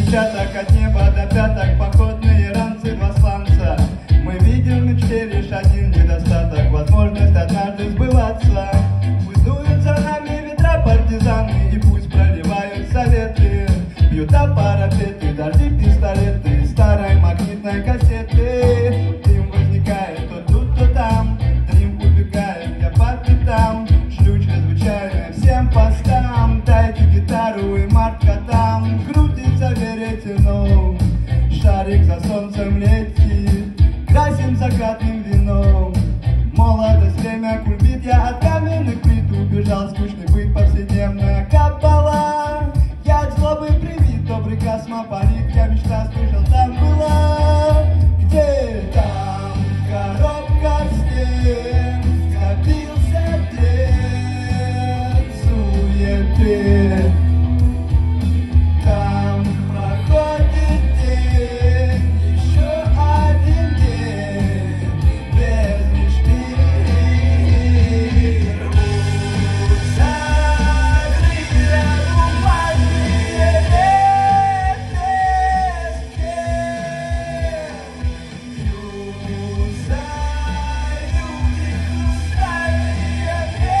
десяток, от неба до пяток, походные ранцы, два сланца. Мы видим в мечте лишь один недостаток, возможность однажды сбываться. Пусть дуют за нами ветра партизаны, и пусть проливают советы, бьют о парапеты, дожди, пистолеты, старой магнитной кассеты. Дым возникает то тут, то там, дрим убегает, я по пятам, шлю чрезвычайно всем постам. Дайте гитару и марка там, крутится веретено, шарик за солнцем летит, красим закатным вином. Молодость время кульбит, я от каменных плит убежал, скучный быт, повседневная кабала. Я от злобы привит, добрый космополит, я мечта слышал, там была. Где там коробка стен, скопился день суеты. Там проходит день, еще один день без мечты. Рвутся крылья бумажные ветки, бьются люди хрустальные ветки.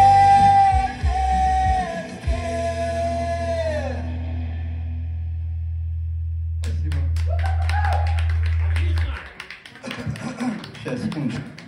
Спасибо. Сейчас, секундочку.